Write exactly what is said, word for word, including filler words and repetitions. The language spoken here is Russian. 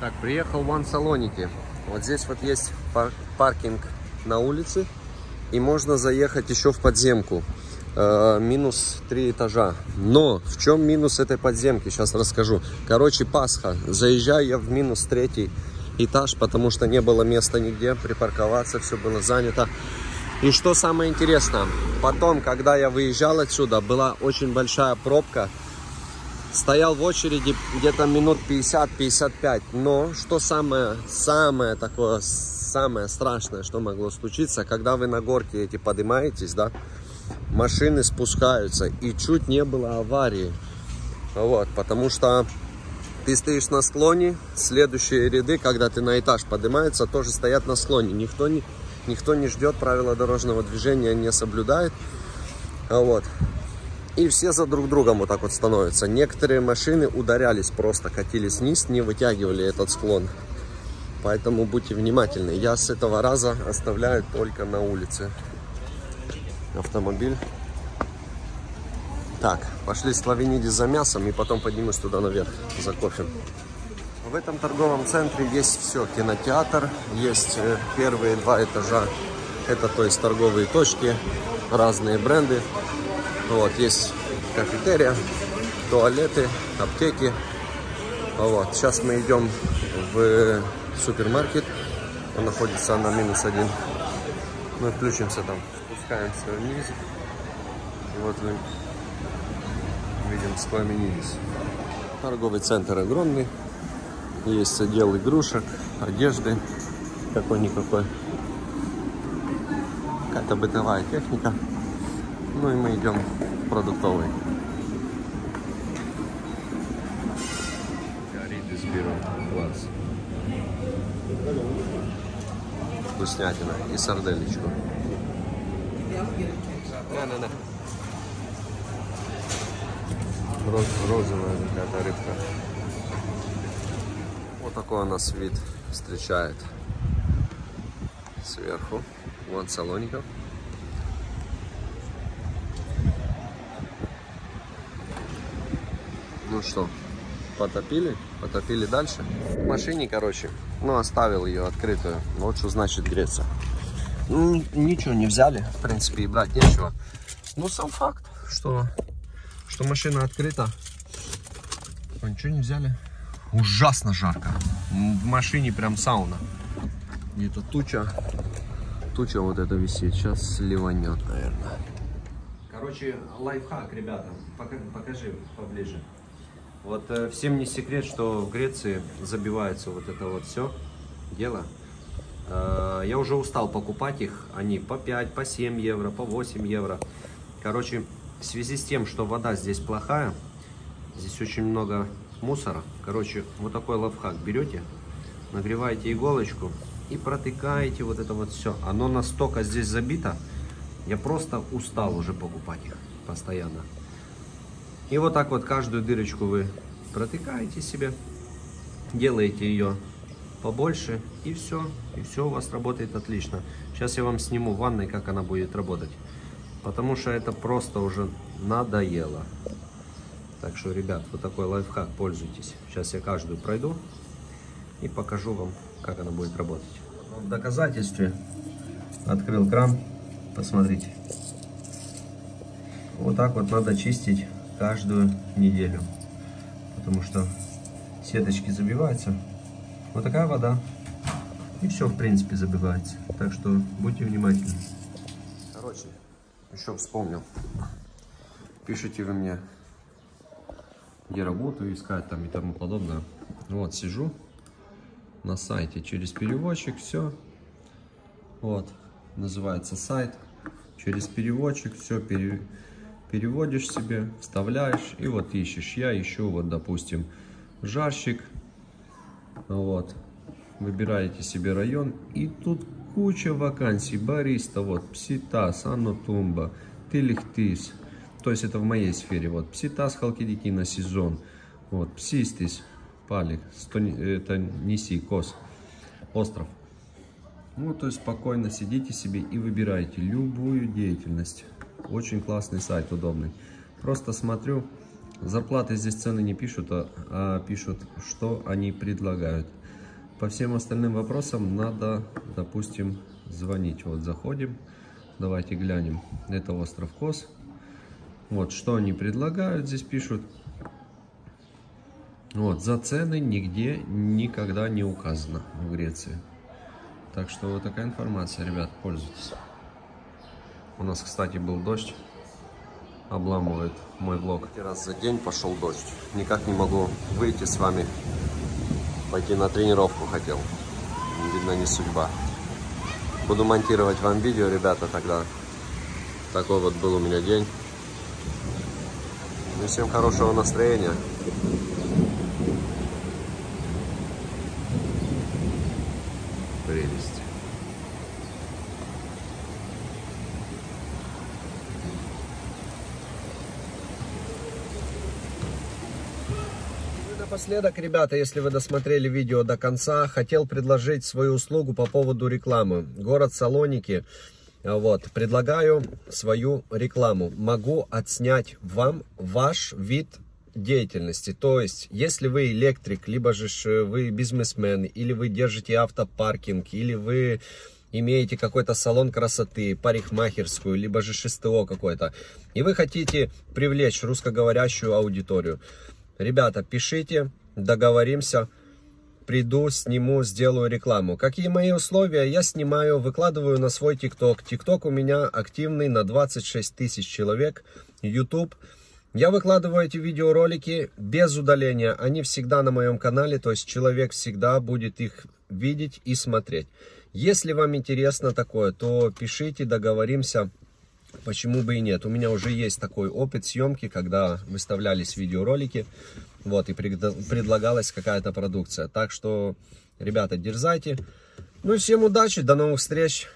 Так, приехал в Салоники. Вот здесь вот есть пар паркинг на улице. И можно заехать еще в подземку. Э -э, минус три этажа. Но в чем минус этой подземки? Сейчас расскажу. Короче, Пасха. Заезжаю я в минус третий этаж, потому что не было места нигде припарковаться. Все было занято. И что самое интересное, потом, когда я выезжал отсюда, была очень большая пробка. Стоял в очереди где-то минут пятьдесят-пятьдесят пять. Но что самое, самое такое, самое страшное, что могло случиться, когда вы на горке эти поднимаетесь, да, машины спускаются. И чуть не было аварии. Вот, потому что ты стоишь на склоне, следующие ряды, когда ты на этаж поднимаешься, тоже стоят на склоне. Никто не... Никто не ждет, правила дорожного движения не соблюдает. Вот. И все за друг другом вот так вот становятся. Некоторые машины ударялись просто, катились вниз, не вытягивали этот склон. Поэтому будьте внимательны. Я с этого раза оставляю только на улице автомобиль. Так, пошли в Славиниди за мясом и потом поднимусь туда наверх за кофе. В этом торговом центре есть все. Кинотеатр, есть первые два этажа. Это, то есть, торговые точки, разные бренды. Вот, есть кафетерия, туалеты, аптеки. Вот, сейчас мы идем в супермаркет. Он находится на минус один. Мы включимся там. Спускаемся вниз. И вот мы видим Славиниди. Торговый центр огромный. Есть отдел игрушек, одежды, какой-никакой, какая-то бытовая техника. Ну и мы идем в продуктовый. Вкуснятина и сарделечку. Роз, розовая какая-то рыбка. Вот такой у нас вид встречает сверху. Вот Салоников. Ну что, потопили? Потопили дальше. В машине, короче, ну, оставил ее открытую. Вот что значит Греция. Ну, ничего не взяли, в принципе, и брать нечего. Ну, сам факт, что, что машина открыта. Ничего не взяли. Ужасно жарко. В машине прям сауна. Где-то туча. Туча вот это висит. Сейчас сливанет, наверное. Короче, лайфхак, ребята. Покажи поближе. Вот всем не секрет, что в Греции забивается вот это вот все дело. Я уже устал покупать их. Они по пять, по семь евро, по восемь евро. Короче, в связи с тем, что вода здесь плохая, здесь очень много мусора. Короче, вот такой лайфхак. Берете, нагреваете иголочку и протыкаете вот это вот все. Оно настолько здесь забито, я просто устал уже покупать их постоянно. И вот так вот каждую дырочку вы протыкаете себе, делаете ее побольше, и все. И все у вас работает отлично. Сейчас я вам сниму в ванной, как она будет работать. Потому что это просто уже надоело. Так что, ребят, вот такой лайфхак, пользуйтесь. Сейчас я каждую пройду и покажу вам, как она будет работать. В доказательстве открыл кран. Посмотрите. Вот так вот надо чистить каждую неделю. Потому что сеточки забиваются. Вот такая вода. И все, в принципе, забивается. Так что будьте внимательны. Короче, еще вспомнил. Пишите вы мне, где работу искать там и тому подобное. Вот сижу на сайте через переводчик, все. Вот называется сайт, через переводчик все пере... переводишь себе, вставляешь и вот ищешь. Я ищу вот, допустим, жарщик. Вот выбираете себе район, и тут куча вакансий. Бариста, вот пситас, анотумба, телехтис. То есть это в моей сфере. Вот пситас, халкидики на сезон. Вот псистис, палик, сто, это неси, кос, остров. Ну, то есть спокойно сидите себе и выбирайте любую деятельность. Очень классный сайт, удобный. Просто смотрю, зарплаты здесь цены не пишут, а, а пишут, что они предлагают. По всем остальным вопросам надо, допустим, звонить. Вот заходим, давайте глянем. Это остров Кос. Вот что они предлагают, здесь пишут. Вот, за цены нигде никогда не указано в Греции. Так что вот такая информация, ребят, пользуйтесь. У нас, кстати, был дождь. Обламывает мой блог. Раз за день пошел дождь. Никак не могу выйти с вами. Пойти на тренировку хотел. Видно, не судьба. Буду монтировать вам видео, ребята, тогда. Такой вот был у меня день. И всем хорошего настроения. Прелесть. Напоследок, ребята, если вы досмотрели видео до конца, хотел предложить свою услугу по поводу рекламы. Город Салоники, вот, предлагаю свою рекламу. Могу отснять вам ваш вид деятельности. То есть, если вы электрик, либо же вы бизнесмен, или вы держите автопаркинг, или вы имеете какой-то салон красоты, парикмахерскую, либо же ШСТО какой-то, и вы хотите привлечь русскоговорящую аудиторию. Ребята, пишите, договоримся, приду, сниму, сделаю рекламу. Какие мои условия? Я снимаю, выкладываю на свой ТикТок. ТикТок у меня активный на двадцать шесть тысяч человек. Ютуб. Я выкладываю эти видеоролики без удаления. Они всегда на моем канале, то есть человек всегда будет их видеть и смотреть. Если вам интересно такое, то пишите, договоримся. Почему бы и нет? У меня уже есть такой опыт съемки, когда выставлялись видеоролики, вот, и предлагалась какая-то продукция. Так что, ребята, дерзайте. Ну и всем удачи, до новых встреч!